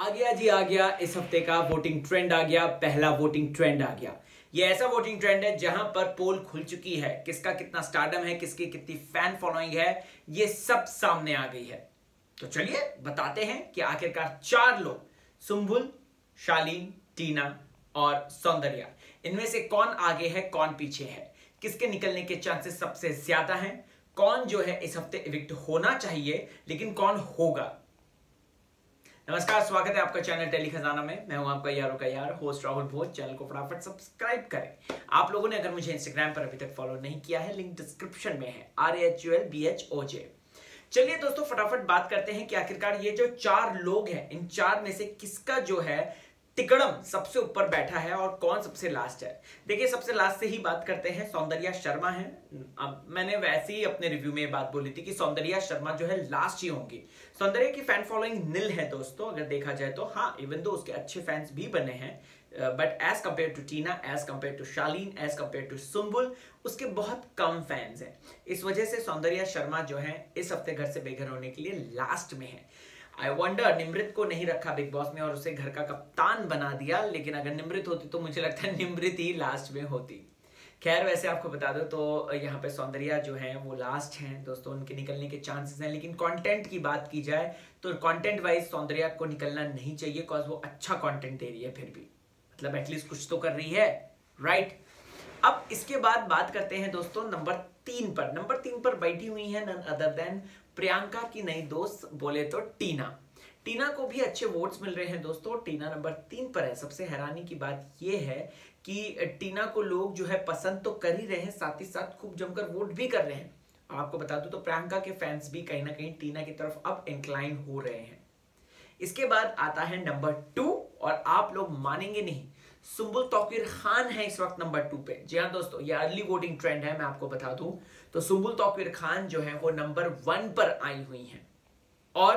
आ गया जी आ गया, इस हफ्ते का वोटिंग ट्रेंड आ गया, पहला वोटिंग ट्रेंड आ गया। ये ऐसा वोटिंग ट्रेंड है जहां पर पोल खुल चुकी है, किसका कितना स्टारडम है, किसकी कितनी फैन फॉलोइंग है, ये सब सामने आ गई है। तो चलिए बताते हैं कि आखिरकार चार लोग, सुंबुल, शालीन, टीना और सौंदर्या, इनमें से कौन आगे है कौन पीछे है, किसके निकलने के चांसेस सबसे ज्यादा हैं, कौन जो है इस हफ्ते इविक्ट होना चाहिए लेकिन कौन होगा। नमस्कार, स्वागत है आपका चैनल टेली खजाना में। मैं हूं आपका यारों का यार होस्ट राहुल भोज। चैनल को फटाफट सब्सक्राइब करें। आप लोगों ने अगर मुझे इंस्टाग्राम पर अभी तक फॉलो नहीं किया है, लिंक डिस्क्रिप्शन में है, RAHULBHOJ। चलिए दोस्तों फटाफट बात करते हैं कि आखिरकार ये जो चार लोग हैं, इन चार में से किसका जो है तिकड़म सबसे ऊपर बैठा है और कौन सबसे लास्ट है। देखिए सबसे लास्ट से ही बात करते हैं, सौंदर्या शर्मा है। अब मैंने वैसे ही अपने रिव्यू में बात बोली थी कि सौंदर्या शर्मा जो है लास्ट ही होंगी। सौंदर्या की फैन फॉलोइंग निल है दोस्तों, अगर देखा जाए तो हाँ, इवन दो उसके अच्छे फैंस भी बने हैं, but as compare to Tina, as compare to Shalin, as compare to Sumbul, उसके बहुत कम फैंस हैं। इस वजह से सौंदर्या शर्मा जो है इस हफ्ते घर से बेघर होने के लिए लास्ट में है। आई वंडर निमृत को नहीं रखा बिग बॉस में और उसे घर का कप्तान बना दिया, लेकिन अगर निमृत होती तो मुझे लगता है निमृत ही लास्ट में होती। खैर वैसे आपको बता दो तो यहाँ पे सौंदर्या जो है वो लास्ट हैं दोस्तों, उनके निकलने के चांसेस हैं। लेकिन कंटेंट की बात की जाए तो कंटेंट वाइज सौंदर्या को निकलना नहीं चाहिए, बिकॉज वो अच्छा कंटेंट दे रही है, फिर भी मतलब एटलीस्ट कुछ तो कर रही है, राइट। अब इसके बाद बात करते हैं दोस्तों नंबर तीन पर बैठी हुई है नन अदर देन प्रियंका की नई दोस्त, बोले तो टीना। टीना को भी अच्छे वोट्स मिल रहे हैं दोस्तों, टीना नंबर 3 पर है। सबसे हैरानी की बात यह है कि टीना को लोग जो है पसंद तो कर ही रहे हैं, साथ ही साथ खूब जमकर वोट भी कर रहे हैं। आपको बता दूं तो प्रियंका के फैंस भी कहीं ना कहीं टीना की तरफ अब इंक्लाइन हो रहे हैं। इसके बाद आता है नंबर 2, और आप लोग मानेंगे नहीं, सुंबुल तौकीर खान है इस वक्त नंबर 2 पे। जी हाँ दोस्तों, ये अर्ली वोटिंग ट्रेंड है, मैं आपको बता दूं तो सुंबुल तौकीर खान जो है वो नंबर 1 पर आई हुई हैं और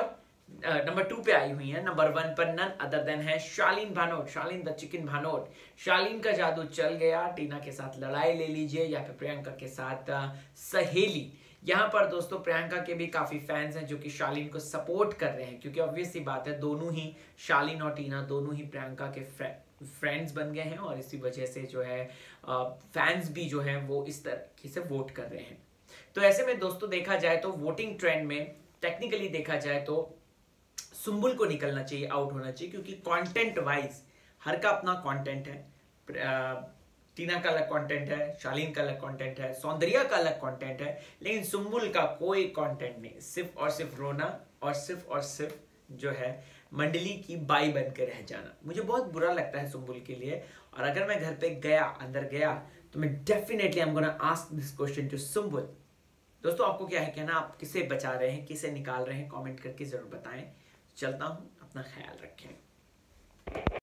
नंबर 2 पे आई हुई हैं। नंबर 1 पर नन अदर देन है शालीन भानोट, शालीन द चिकन भानोट। शालीन का जादू चल गया, टीना के साथ लड़ाई ले लीजिए या फिर प्रियंका के साथ सहेली। यहाँ पर दोस्तों प्रियंका के भी काफी फैंस हैं जो कि शालीन को सपोर्ट कर रहे हैं, क्योंकि ऑब्वियसली बात है दोनों ही, शालीन और टीना दोनों ही प्रियंका के फ्रेंड्स बन गए हैं और इसी वजह से जो है फैंस भी जो है वो इस तरीके से वोट कर रहे हैं। तो ऐसे में दोस्तों देखा जाए तो वोटिंग ट्रेंड में टेक्निकली देखा जाए तो सुंबुल को निकलना चाहिए, आउट होना चाहिए, क्योंकि कॉन्टेंट वाइज हर का अपना कॉन्टेंट है। टीना का अलग कंटेंट है, शालीन का अलग कंटेंट है, सौंदर्या का अलग कंटेंट है, लेकिन सुंबुल का कोई कंटेंट नहीं, सिर्फ और सिर्फ रोना और सिर्फ जो है मंडली की बाई बनकर रह जाना। मुझे बहुत बुरा लगता है सुंबुल के लिए, और अगर मैं घर पे गया, अंदर गया, तो मैं definitely I am gonna ask this question to Sumbul. दोस्तों आपको क्या है कहना, आप किसे बचा रहे हैं, किसे निकाल रहे हैं, कॉमेंट करके जरूर बताएं। चलता हूँ, अपना ख्याल रखें।